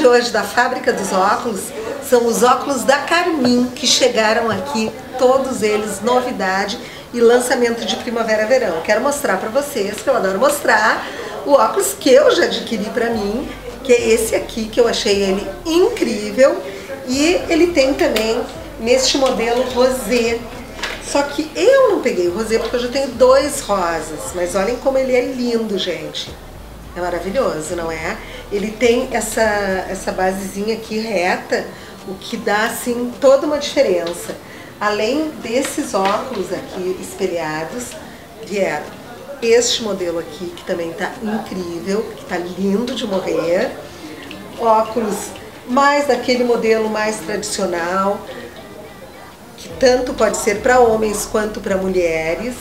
de hoje da Fábrica dos Óculos são os óculos da Carmim, que chegaram aqui, todos eles novidade e lançamento de primavera-verão. Quero mostrar para vocês, que eu adoro mostrar, o óculos que eu já adquiri para mim, que é esse aqui, que eu achei ele incrível. E ele tem também neste modelo rosé. Só que eu não peguei o rosé porque eu já tenho dois rosas. Mas olhem como ele é lindo, gente. É maravilhoso, não é? Ele tem essa basezinha aqui reta, o que dá, assim, toda uma diferença. Além desses óculos aqui espelhados, vieram este modelo aqui, que também tá incrível, que tá lindo de morrer. Óculos mais daquele modelo mais tradicional, que tanto pode ser para homens quanto para mulheres.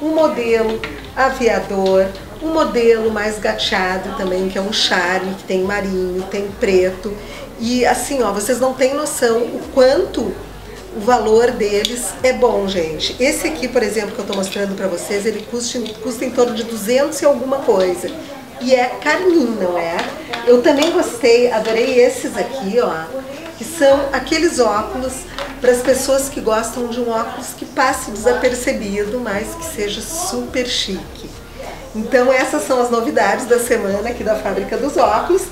Um modelo aviador, um modelo mais gachado também, que é um charme, que tem marinho, tem preto. E assim, ó, vocês não têm noção o quanto o valor deles é bom, gente. Esse aqui, por exemplo, que eu tô mostrando pra vocês, ele custa em torno de 200 e alguma coisa. E é Carmim, não é? Eu também gostei, adorei esses aqui, ó, que são aqueles óculos para as pessoas que gostam de um óculos que passe desapercebido, mas que seja super chique. Então essas são as novidades da semana aqui da Fábrica dos Óculos,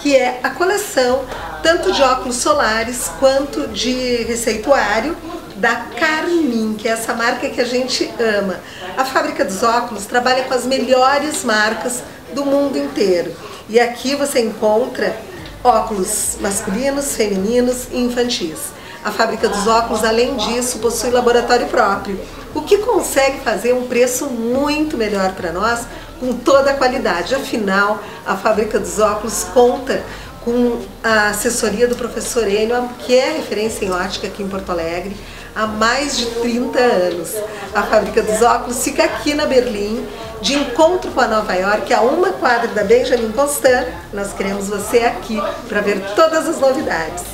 que é a coleção tanto de óculos solares quanto de receituário da Carmim, que é essa marca que a gente ama. A Fábrica dos Óculos trabalha com as melhores marcas do mundo inteiro. E aqui você encontra óculos masculinos, femininos e infantis. A Fábrica dos Óculos, além disso, possui laboratório próprio, o que consegue fazer um preço muito melhor para nós, com toda a qualidade. Afinal, a Fábrica dos Óculos conta com a assessoria do professor Enio, que é referência em ótica aqui em Porto Alegre, há mais de 30 anos. A Fábrica dos Óculos fica aqui na Berlim, de encontro com a Nova York, a uma quadra da Benjamin Constant. Nós queremos você aqui para ver todas as novidades.